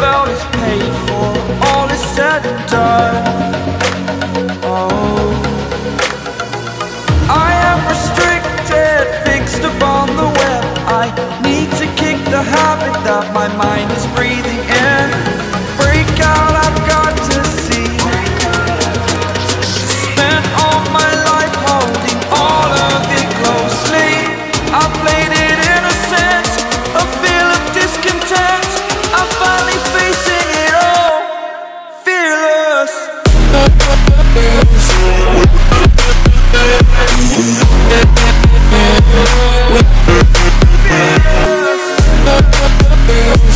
felt is paid for, all is said and done. Oh, I am restricted, fixed upon the web. I need to kick the habit that my mind is breathing in. Break out, I've got to see. Spent all my life holding all of it closely. I played it innocent, a feel of discontent. I'm finally facing it all, fearless. Fearless.